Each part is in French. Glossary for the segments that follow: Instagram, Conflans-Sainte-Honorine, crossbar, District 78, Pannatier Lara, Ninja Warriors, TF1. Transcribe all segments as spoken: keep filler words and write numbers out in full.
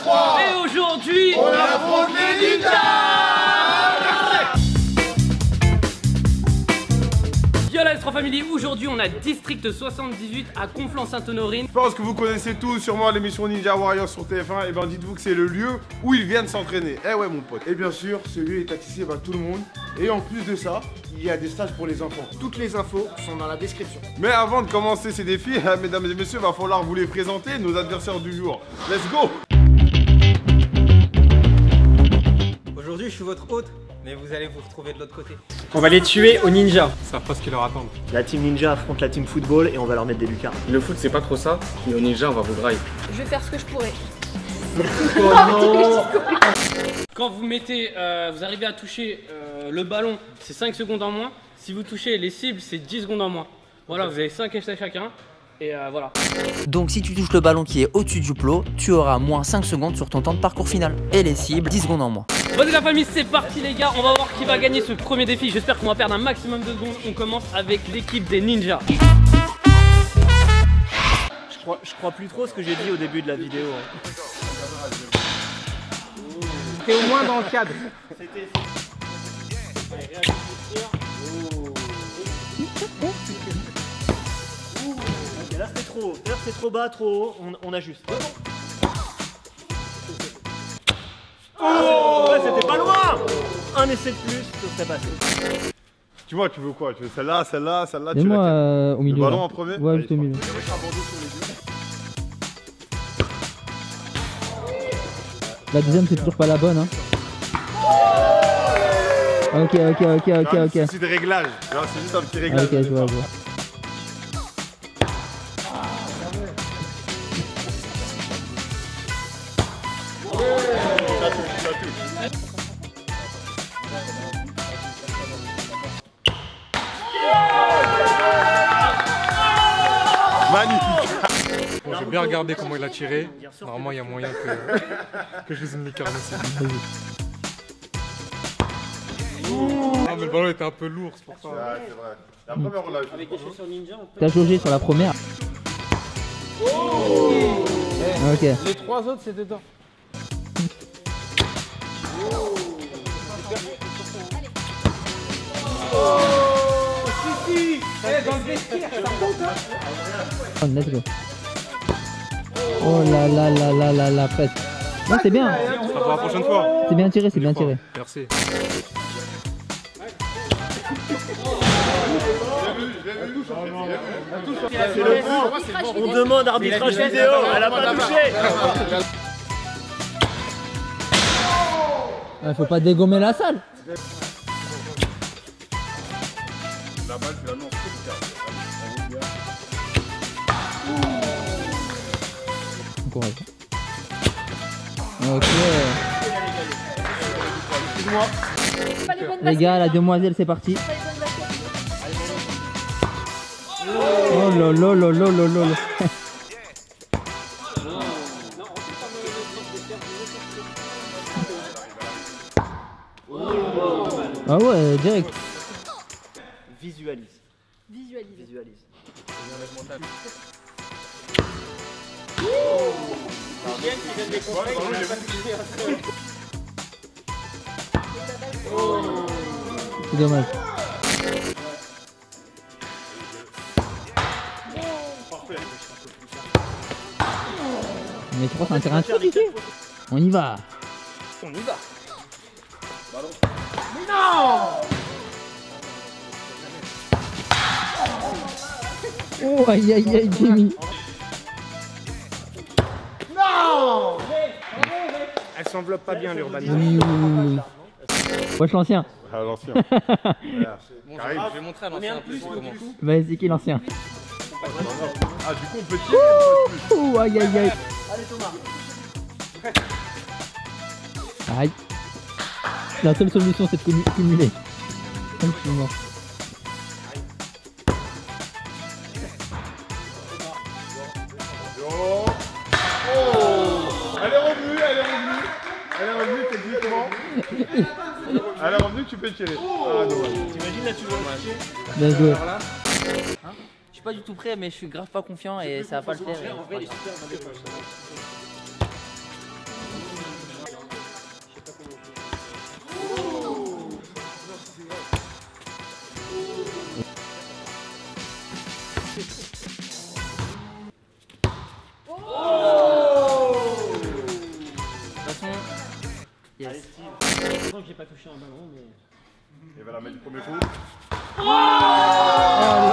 trois. Et aujourd'hui, on affronte les Ninjas. Yo les trois familles, aujourd'hui on a District soixante-dix-huit à Conflans-Sainte-Honorine. Je pense que vous connaissez tous sûrement l'émission Ninja Warriors sur T F un. Et ben dites-vous que c'est le lieu où ils viennent s'entraîner. Eh ouais mon pote. Et bien sûr, ce lieu est accessible à tout le monde. Et en plus de ça, il y a des stages pour les enfants. Toutes les infos sont dans la description. Mais avant de commencer ces défis, mesdames et messieurs, va falloir vous les présenter, nos adversaires du jour. Let's go. Je suis votre hôte, mais vous allez vous retrouver de l'autre côté. On va les tuer aux ninjas. Ils savent pas ce qu'ils leur attendent. La team ninja affronte la team football et on va leur mettre des lucarnes. Le foot c'est pas trop ça, mais aux ninjas on va vous drive. Je vais faire ce que je pourrais. Oh quand vous mettez, euh, vous arrivez à toucher euh, le ballon, c'est cinq secondes en moins. Si vous touchez les cibles, c'est dix secondes en moins. Voilà, vous avez cinq essais chacun. Et euh, voilà. Donc si tu touches le ballon qui est au-dessus du plot, tu auras moins cinq secondes sur ton temps de parcours final. Et les cibles, dix secondes en moins. Bon la famille, c'est parti les gars, on va voir qui va gagner ce premier défi. J'espère qu'on va perdre un maximum de secondes. On commence avec l'équipe des ninjas. Je crois, je crois plus trop ce que j'ai dit au début de la vidéo. Hein. T'es au moins dans le cadre. C'était... Là c'est trop haut, c'est trop bas, trop haut, on, on ajuste. Oh ouais, c'était pas loin. Un essai de plus, ça serait passé. Tu vois, tu veux quoi? Tu veux celle-là, celle-là, celle-là, tu veux moi euh, au milieu. Le ballon là. En premier. Ouais, juste au milieu. La deuxième c'est toujours pas la bonne hein. Oh ok, ok, ok, ok, ok. C'est un petit réglage, c'est juste un petit réglage. Ok, je vois, je vois. Magnifique. Bon, j'ai bien regardé comment il a tiré. Normalement, il y a moyen que, que je fasse une licarne aussi. Ah, mais le ballon était un peu lourd, c'est pour ça. Ouais, c'est vrai. La première, on l'a joué. Avec échec sur Ninja, on peut... T'as jaugé sur la première. Oh okay. Les trois autres, c'est dedans. Oh si si. Dans le vestiaire, ça compte hein. Let's go. Oh là là là là là là, presque. Non c'est bien. Ça sera pour la prochaine fois. C'est bien tiré, c'est bien tiré. Merci. On demande arbitrage vidéo, elle a pas touché. Il faut pas dégommer la salle. La balle finalement c'est le cas. Correct. Ok. Les gars, la demoiselle c'est parti. Oh là là là là là là. Ah ouais, direct. Visualise. Visualise. Visualise. C'est dommage. Mais tu crois que c'est un terrain de foot ici ? On y va. On y va. Mais non! Oh aïe aïe aïe Jimmy! Non! Elle s'enveloppe pas bien l'urbanisme. Oui, oui, oui. Wesh l'ancien! Ah l'ancien! Bon, je vais montrer à l'ancien un peu comment. Vas-y, c'est qui l'ancien? Ah du coup on peut tirer un peu plus. Oh aïe aïe aïe! Allez Thomas! Aïe! La seule solution c'est de cumuler. Comme je suis mort. Elle est revenue, elle est revenue. Elle est revenue, t'es dit comment? À la revenue, tu peux tirer. Oh ah, t'imagines là, tu vois ouais. Let's go. Hein je suis pas du tout prêt, mais je suis grave pas confiant et ça va pas le faire. En vrai, il est super dans les poches. J'ai pas touché un ballon, mais. Il va la mettre du premier coup. Oh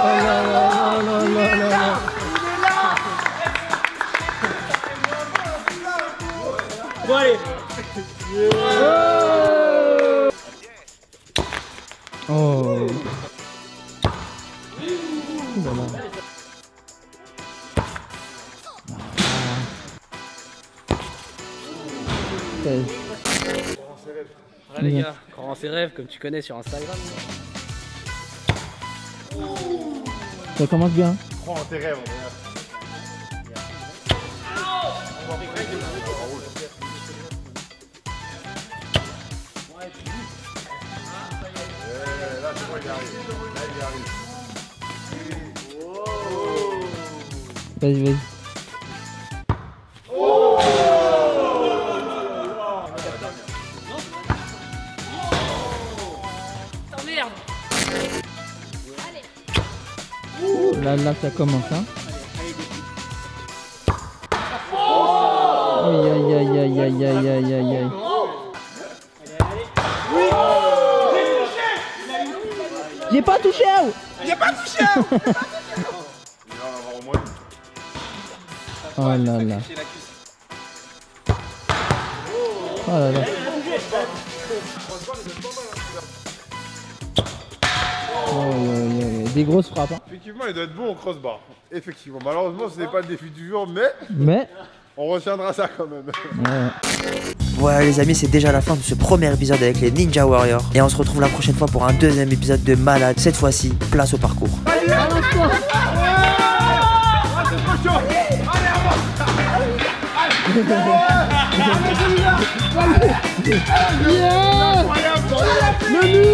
là là là là là là là là. Il est là. Bon allez. Oh. Ah les gars, croire en ses rêves comme tu connais sur Instagram. Ça commence bien. Crois en tes rêves. Là tu vois il arrive. Là il arrive. Vas-y vas-y. Là, là, ça commence, hein. Aïe, aïe, aïe, aïe, aïe, aïe, aïe, aïe, aïe. J'ai pas touché. J'ai pas touché. Oh là là. Oh là là. Des grosses frappes. Hein. Effectivement, il doit être bon au crossbar. Effectivement. Malheureusement, ce n'est pas le défi du jour, mais... mais on retiendra ça quand même. Ouais. Voilà les amis, c'est déjà la fin de ce premier épisode avec les Ninja Warriors. Et on se retrouve la prochaine fois pour un deuxième épisode de malade. Cette fois-ci, place au parcours. Allez, allez, allez, allez, allez, allez,